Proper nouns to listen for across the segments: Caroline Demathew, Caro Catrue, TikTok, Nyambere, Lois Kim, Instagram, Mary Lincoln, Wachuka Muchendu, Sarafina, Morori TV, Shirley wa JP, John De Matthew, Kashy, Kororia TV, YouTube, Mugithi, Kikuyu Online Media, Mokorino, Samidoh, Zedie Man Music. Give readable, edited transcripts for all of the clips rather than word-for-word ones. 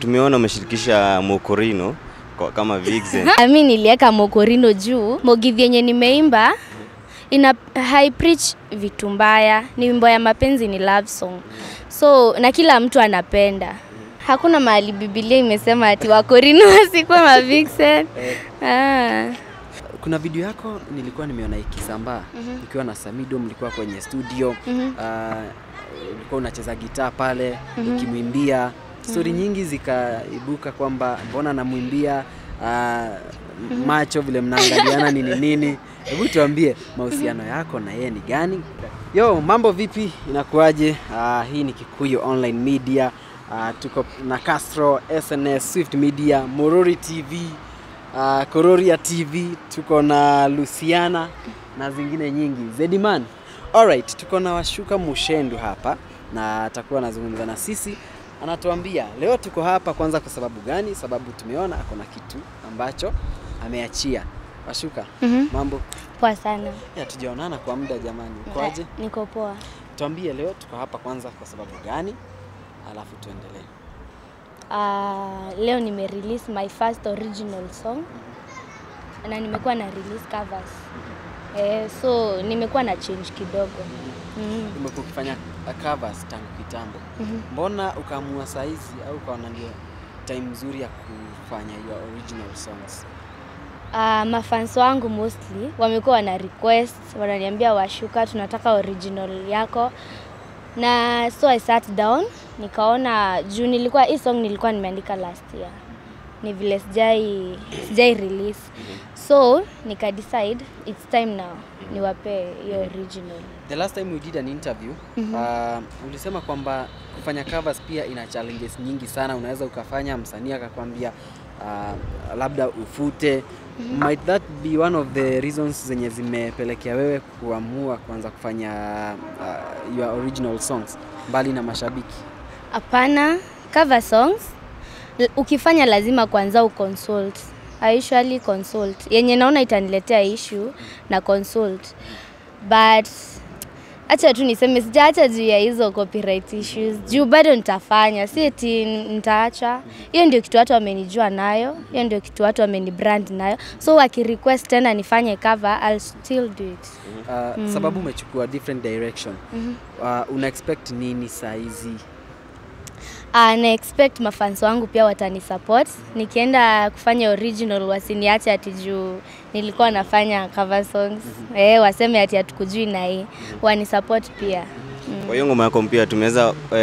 Tumeona umeshirikisha Mokorino kwa kama vixen. Mimi nilieka Mokorino juu mogithi yenye nimeimba ina high preach vitu mbaya, ni wimbo ya mapenzi, ni love song. So na kila mtu anapenda. Hakuna mahali Biblia imesema ati Wakorino wasikuwa mavixen. Kuna video yako nilikuwa nimeona ikisambaa nikiwa na Samidoh, mlikuwa kwenye studio, ulikuwa unacheza gitaa pale ukimwimbia. Story nyingi zikaibuka kwamba mbona namwimbia macho vile mnaangaliana nini. Hebu tuambie mahusiano yako na yeye ni gani? Yo, mambo vipi? Inakuaje? Hii ni Kikuyu Online Media. Tuko na Castro, SNS, Swift Media, Morori TV, Kororia TV, tuko na Luciana na zingine nyingi. Zedie Man. Alright, tuko na Wachuka Muchendu hapa na atakuwa anazungumza na sisi. Anatuambia leo tuko hapa kwanza kwa sababu gani? Sababu tumeona akona kitu ambacho ameachia. Wachuka, mambo poa sana. Ya tujaonana kwa muda jamani. Ukoaje? Niko poa. Tuambie leo tuko hapa kwanza kwa sababu gani? Alafu tuendelee. Leo nime-release my first original song. Na nimekuwa na release covers. So nimekuwa na change kidogo. Umekufanya covers tangu kitambo. Mbona ukaamua saizi au ukaona ndio time nzuri ya kufanya your original songs? Mafans wangu mostly wamekuwa na request, wananiambia Wachuka tunataka original yako. Na so I sat down, nikaona juu nilikuwa hii song nilikuwa nimeandika last year. Ni vile sijai release. So nika decide it's time now niwape hiyo original. The last time we did an interview, ulisema kwamba kufanya covers pia ina challenges nyingi sana. Unaweza ukafanya msanii akakwambia labda ufute. Might that be one of the reasons zenye zimepelekea wewe kuamua kwanza kufanya your original songs mbali na mashabiki? Hapana, cover songs ukifanya lazima kwanza uconsult. I usually consult. Yenye naona itaniletea issue na consult. But acha tu niseme sijaacha juu ya hizo copyright issues. Juu bado nitafanya, si eti nitaacha. Hiyo ndio kitu watu wamenijua nayo, hiyo ndio kitu watu wamenibrand nayo. So wakirequest tena nifanye cover, I'll still do it. Sababu umechukua different direction. Una expect nini saizi? Na expect mafans wangu pia watani support. Nikienda kufanya original wasiniache ati juu nilikuwa nafanya cover songs. Waseme ati hatukujui na hii. Wani support pia. Kwa hiyo ngoma pia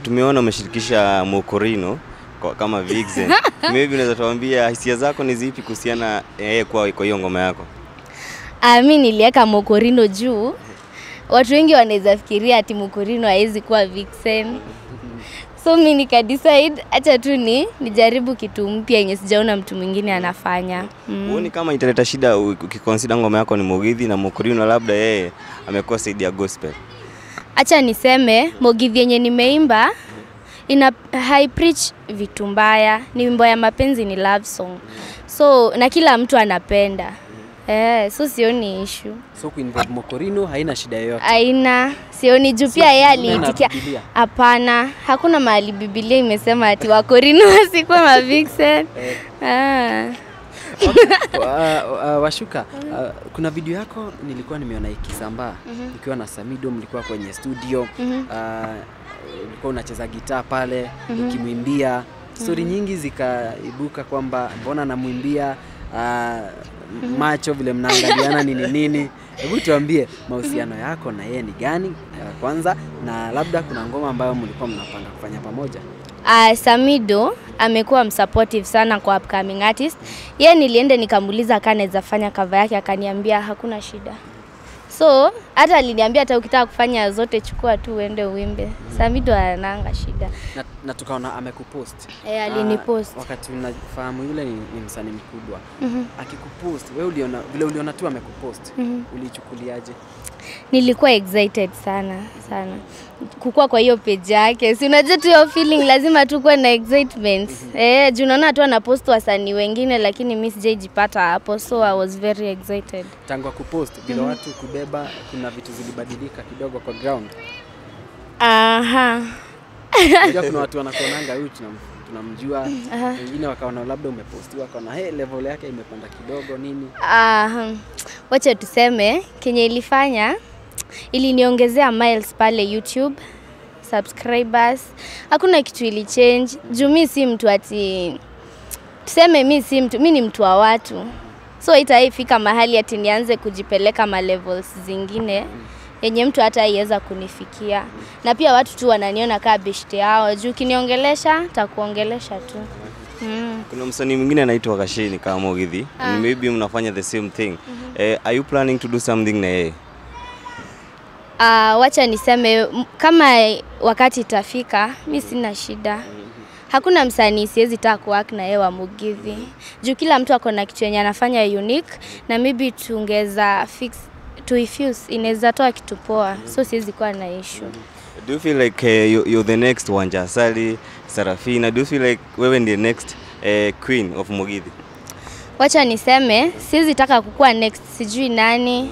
tumeona umeshirikisha Mokorino kwa kama vixen. Maybe unaweza tuambia hisia zako ni zipi kuhusiana kwa hiyo ngoma yako? Mimi nilieka Mokorino juu watu wengi wanaweza fikiria ati Mokorino haizi kuwa vixen. So mimi nika decide acha tu nijaribu kitu mpya yenye sijaona mtu mwingine anafanya. Uone kama italeta shida ukiconsider ngoma yako ni Mogithi na Mokorino labda yeye amekuwa side ya gospel. Acha niseme Mogithi yenye nimeimba ina high preach vitu mbaya, ni wimbo ya mapenzi, ni love song. So na kila mtu anapenda. So sioni issue. So kuinvolve Mokorino haina shida yoyote. Haina, sioni juu pia yeye aliitikia. Hapana, hakuna mahali Biblia imesema ati Wakorino wasikuwa mavixen. Wachuka, kuna video yako nilikuwa nimeona ikisambaa nikiwa na Samidoh, mlikuwa kwenye studio, ulikuwa unacheza gitaa pale ukimwimbia. Story nyingi zikaibuka kwamba mbona namwimbia macho vile mnaangaliana nini. Hebu tuambie mahusiano yako na yeye ni gani kwanza, na labda kuna ngoma ambayo mlikuwa mnapanga kufanya pamoja? Samidoh amekuwa msupportive sana kwa upcoming artist. Yeye niliende nikamuuliza kanaweza fanya cover yake, akaniambia hakuna shida. So hata aliniambia hata ukitaka kufanya zote chukua tu uende uimbe. Samidoh anaanga shida. Na tukaona amekupost. Alinipost. Wakati unafahamu yule ni msanii mkubwa. Akikupost, wewe uliona vile uliona tu amekupost. Ulichukuliaje? Nilikuwa excited sana. Kukua kwa hiyo page yake. Si unajua tu hiyo feeling lazima tu kuwe na excitement. Juu unaona tu anapost wasanii wengine lakini Miss sijajipata hapo, so I was very excited. Tangu kupost bila watu kubeba, kuna vitu zilibadilika kidogo kwa ground. Kuna watu wanakuonanga huyu tunamfuata. tunamjua, wengine wakaona labda umepostiwa wakaona hey level yake imepanda kidogo nini. Wacha tuseme Kenya ilifanya iliniongezea miles pale YouTube subscribers. Hakuna kitu ili change. Juu mimi si mtu ati tuseme mimi si mtu, mimi ni mtu wa watu. So itaifika mahali ati nianze kujipeleka ma levels zingine yenye mtu hata iweza kunifikia. Na pia watu tu wananiona kama beshte yao. Juu kiniongelesha, takuongelesha tu. Kuna msanii mwingine anaitwa Kashy ni kama Mugithi. Maybe mnafanya the same thing. Are you planning to do something na yeye? Wacha niseme kama wakati itafika, mimi sina shida. Hakuna msanii siwezi taka kuwork na yeye wa Mugithi. Juu kila mtu akona kitu yenye anafanya unique na maybe tungeza fix to refuse inaweza toa kitu poa, so siwezi kuwa na issue. Do you feel like you're the next Wanjasali, Sarafina? Do you feel like wewe ndiye next queen of Mugithi? Wacha niseme siwezi taka kukua next sijui nani.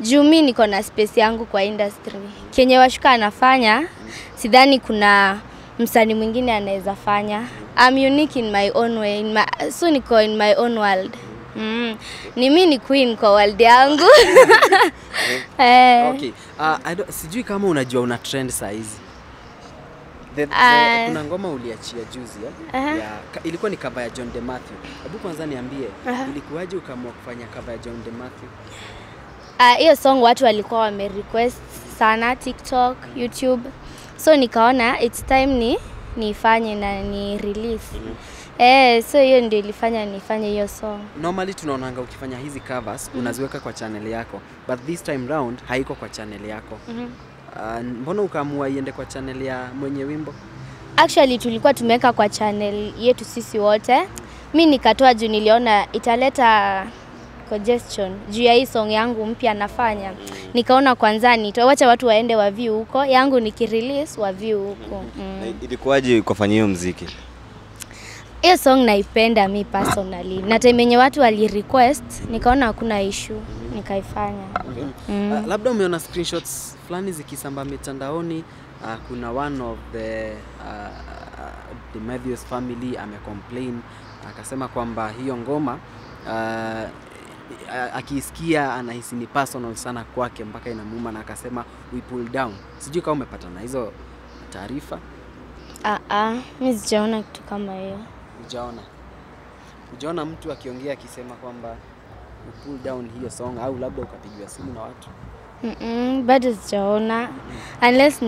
Juu mimi niko na space yangu kwa industry. Kenye Wachuka anafanya, sidhani kuna msanii mwingine anaweza fanya. I'm unique in my own way, so niko in my own world. Ni mimi ni queen kwa world yangu. Okay. Sijui kama unajua una trend size. Kuna ngoma uliachia juzi ilikuwa ni cover ya John De Matthew. Hebu kwanza niambie ilikuwaje ukaamua kufanya cover ya John De Matthew? Hiyo song watu walikuwa wame request sana TikTok, YouTube. So nikaona it's time nifanye na ni release. So hiyo ndio ilifanya nifanye hiyo song. Normally tunaonanga ukifanya hizi covers unaziweka kwa channel yako, but this time round haiko kwa channel yako. Mbona ukaamua iende kwa channel ya mwenye wimbo? Actually tulikuwa tumeweka kwa channel yetu sisi wote. Mimi nikatoa juu niliona italeta congestion juu ya hii song yangu mpya nafanya. Nikaona kwanza nitaacha watu waende wa view huko, yangu nikirelease wa view huko. Ilikuwaje ukafanya hiyo muziki? Hiyo song naipenda mimi personally. Na temenye watu wali request, nikaona hakuna issue, nikaifanya. Labda umeona screenshots fulani zikisambaa mitandaoni. Kuna one of the Matthews family amecomplain akasema kwamba hiyo ngoma akisikia anahisi ni personal sana kwake mpaka inamuuma na akasema we pull down. Sijui kama umepata na hizo taarifa? Mimi sijaona kitu kama hiyo. Ujaona mtu akiongea akisema kwamba we pull down hiyo song au labda ukapigiwa simu na watu? Bado sijaona. Unless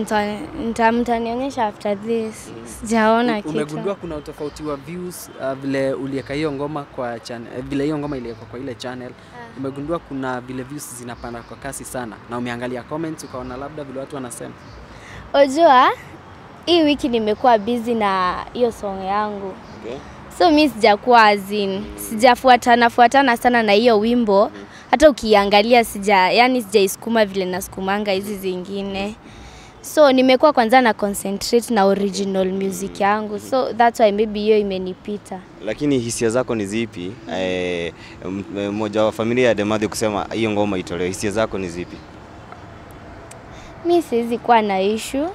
mtanionyesha after this. Sijaona kitu. Umegundua kuna utofauti wa views vile uliweka hiyo ngoma kwa channel, vile hiyo ngoma iliwekwa kwa ile channel. Umegundua kuna vile views zinapanda kwa kasi sana na umeangalia comments ukaona labda vile watu wanasema? Unajua hii wiki nimekuwa busy na hiyo song yangu. So mimi sijakuwa sijafuatana sana na hiyo wimbo. Hata ukiangalia sijaisukuma vile nasukumanga hizi zingine. So nimekuwa kwanza na concentrate na original music yangu. So that's why maybe hiyo imenipita. Lakini hisia zako ni zipi? Mmoja wa familia ya Demadhi kusema hiyo ngoma itolewe. Hisia zako ni zipi? Mimi siwezi kuwa na issue.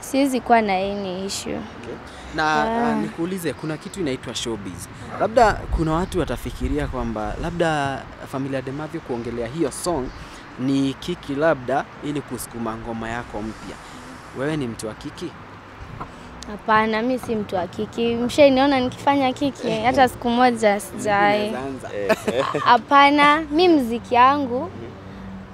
Siwezi kuwa na any issue. Nikuulize kuna kitu inaitwa showbiz. Labda kuna watu watafikiria kwamba labda familia De Matthew kuongelea hiyo song ni kiki labda ili kusukuma ngoma yako mpya. Wewe ni mtu wa kiki? Hapana, mimi si mtu wa kiki. Mshaniona nikifanya kiki hata siku moja sijai. Hapana, mimi muziki yangu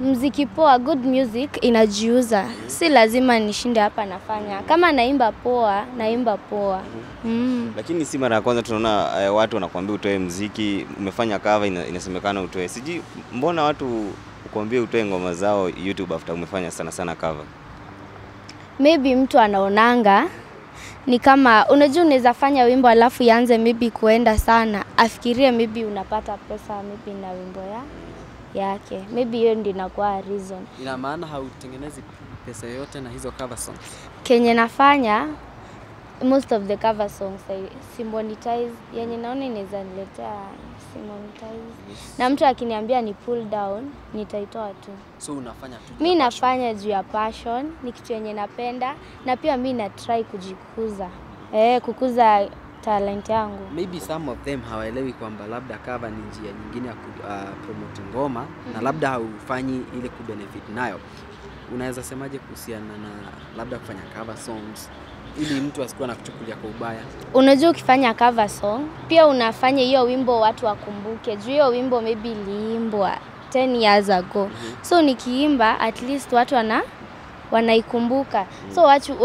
muziki poa, good music inajiuza. Si lazima nishinde hapa nafanya. Kama naimba poa, naimba poa. Lakini si mara ya kwanza tunaona watu wanakuambia utoe muziki, umefanya cover inasemekana utoe. Siji mbona watu kukuambia utoe ngoma zao YouTube after umefanya sana cover? Maybe mtu anaonanga ni kama unajua unaweza fanya wimbo alafu ianze maybe kuenda sana, afikirie maybe unapata pesa maybe na wimbo yake. Maybe hiyo ndio inakuwa reason. Ina maana hautengenezi pesa yote na hizo cover songs? Kenye nafanya most of the cover songs si monetize. Yenye naona inaweza niletea si monetize. Na mtu akiniambia ni pull down, nitaitoa tu. So unafanya tu? Mimi nafanya juu ya passion, ni kitu yenye napenda na pia mimi na try kujikuza. kukuza talent yangu. Maybe some of them hawaelewi kwamba labda cover ni njia nyingine ya promote ngoma na labda haufanyi ili kubenefit nayo. Unaweza semaje kuhusiana na labda kufanya cover songs ili mtu asikuwa anakuchukulia kwa ubaya? Unajua ukifanya cover song pia unafanya hiyo wimbo watu wakumbuke. Juu hiyo wimbo maybe liimbwa 10 years ago. So nikiimba at least watu wanaikumbuka. So watu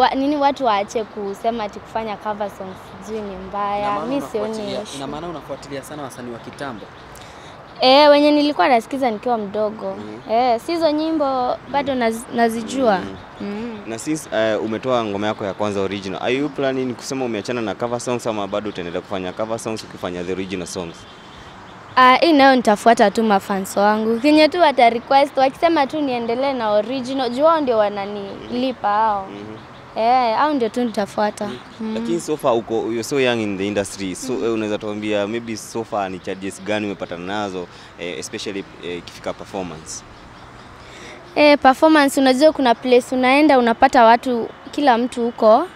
waache kusema ati kufanya cover songs sijui ni mbaya. Mimi sioni. Ina maana unafuatilia sana wasanii wa kitambo? Wenye nilikuwa nasikiza nikiwa mdogo. Sizo nyimbo bado nazijua. Na since umetoa ngoma yako ya kwanza original, are you planning kusema umeachana na cover songs ama bado utaendelea kufanya cover songs ukifanya the original songs? Hii nayo nitafuata tu mafanso wangu. Kinye tu wata request, wakisema tu niendelee na original. Jua ndio wananilipa hao. Hao ndio tu nitafuata. Lakini so far uko, you're so young in the industry. So unaweza tuambia maybe so far ni charges gani umepatana nazo, especially ikifika performance? Performance unajua kuna place unaenda unapata watu, kila mtu huko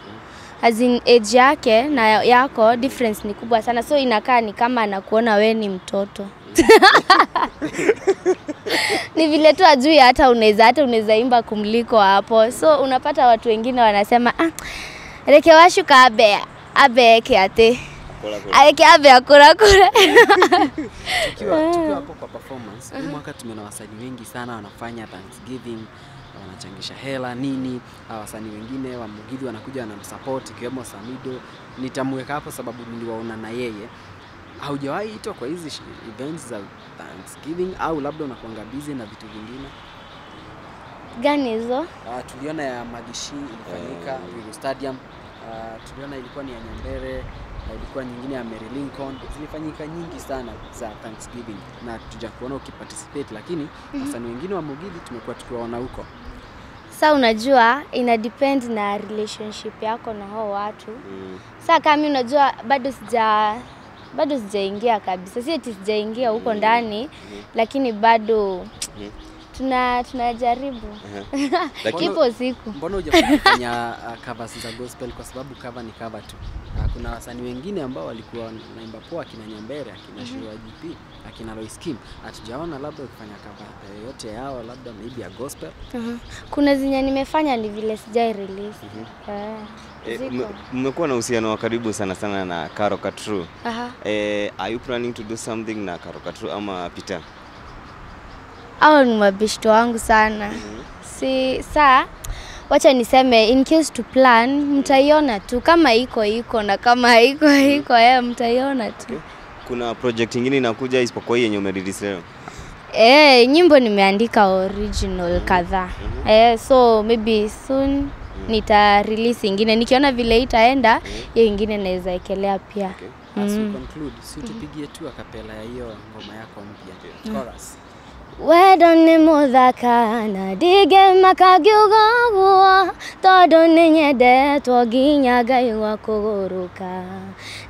as in age yake na yako difference ni kubwa sana, so inakaa ni kama anakuona wewe ni mtoto. Ni vile tu ajui hata unaweza imba kumliko hapo, so unapata watu wengine wanasema aleke Wachuka abe ate aleke abe akora. Tukiwa hapo kwa performance mwaka tumena wasanii wengi sana wanafanya Thanksgiving, wanachangisha hela nini, wasanii wengine wa Mugithi wanakuja na support ikiwemo Samidoh. Nitamweka hapo sababu niliwaona na yeye. Haujawahi itwa kwa hizi events za Thanksgiving au labda unakuanga busy na vitu vingine? Gani hizo? Tuliona ya Magishi ilifanyika Rigo Stadium, tuliona ilikuwa ni ya Nyambere, ilikuwa nyingine ya Mary Lincoln. Zilifanyika nyingi sana za Thanksgiving na tujakuona ukiparticipate, lakini wasanii wengine wa Mugithi tumekuwa tukiwaona huko. Sasa unajua ina depend na relationship yako na hao watu. Sasa kama unajua bado sijaingia kabisa. Si eti sijaingia huko ndani, lakini bado tunajaribu. Kipo siku. Mbona hujafanya covers za gospel? Kwa sababu cover ni cover tu. Kuna wasanii wengine ambao walikuwa wanaimba poa, akina Nyambere, akina Shirley wa JP, akina Lois Kim. Hatujaona labda ukifanya cover yote yao, labda maybe ya gospel. Kuna zenye nimefanya ni vile sijai release. Mmekuwa na uhusiano wa karibu sana sana na Caro Catrue. Are you planning to do something na Caro Catrue ama Peter? Hao ni mabishto wangu sana. Si saa wacha niseme, in case to plan mtaiona tu, kama iko na kama haiko mtaiona tu. Kuna project nyingine inakuja isipokuwa yenye umerelease leo? Nyimbo nimeandika original kadhaa. So maybe soon nita release nyingine. Nikiona vile itaenda, hiyo nyingine naweza ekelea pia. As we conclude, si tupigie tu akapela ya hiyo ngoma yako mpya, chorus. Wedone mudhaka na dige makagiugawa, todo ninyede twaginyaga iwakuruka.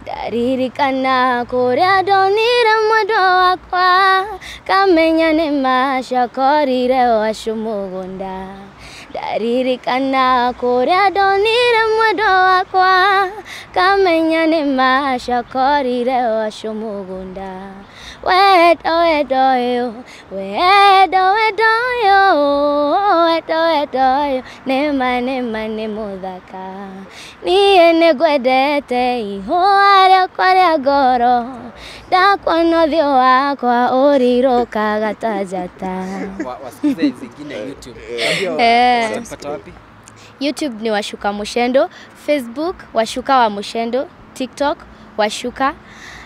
Daririkana korea donira mdoa kwa, kamenya ni masha korire washumugonda. Daririkana korea donira mdoa kwa, kamenya ni masha korire washumugonda. Wedo yo ne mudaka ni ene gwedete iho are kware goro da kono dio akwa oriro kagatajata. Wasikize zingine YouTube. Unapata wapi? YouTube ni Wachuka Muchendu, Facebook Wachuka wa Muchendu, TikTok Wachuka,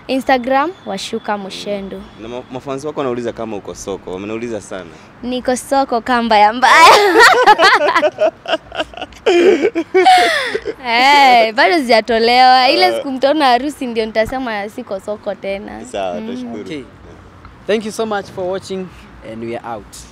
Instagram Wachuka Muchendu. Na mafansi wako wanauliza kama uko soko. Wamenauliza sana. Niko soko kamba ya mbaya. Bado sijatolewa. Ile siku mtaona harusi ndio nitasema siko soko tena. Sawa, tashukuru. Thank you so much for watching and we are out.